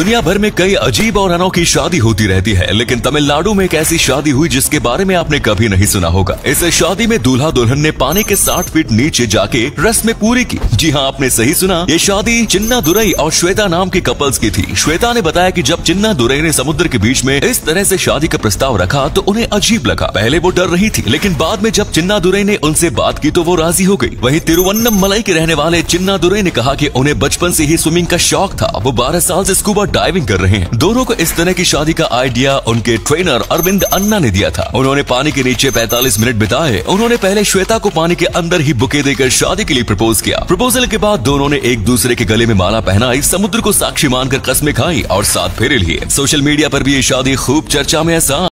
दुनिया भर में कई अजीब और अनोखी शादी होती रहती है, लेकिन तमिलनाडु में एक ऐसी शादी हुई जिसके बारे में आपने कभी नहीं सुना होगा। इस शादी में दूल्हा दुल्हन ने पानी के 60 फीट नीचे जाके रस्में पूरी की। जी हाँ, आपने सही सुना, ये शादी चिन्ना दुरई और श्वेता नाम के कपल्स की थी। श्वेता ने बताया कि जब चिन्ना दुरई ने समुद्र के बीच में इस तरह से शादी का प्रस्ताव रखा तो उन्हें अजीब लगा। पहले वो डर रही थी, लेकिन बाद में जब चिन्ना दुरई ने उनसे बात की तो वो राजी हो गई। वहीं तिरुवन्नमलई के रहने वाले चिन्ना दुरई ने कहा कि उन्हें बचपन से ही स्विमिंग का शौक था। वो 12 साल से स्कूबा डाइविंग कर रहे हैं। दोनों को इस तरह की शादी का आइडिया उनके ट्रेनर अरविंद अन्ना ने दिया था। उन्होंने पानी के नीचे 45 मिनट बिताए। उन्होंने पहले श्वेता को पानी के अंदर ही बुके देकर शादी के लिए प्रपोज किया। प्रपोजल के बाद दोनों ने एक दूसरे के गले में माला पहनाई, समुद्र को साक्षी मानकर कसमें खाई और साथ फेरे लिए। सोशल मीडिया पर भी ये शादी खूब चर्चा में है।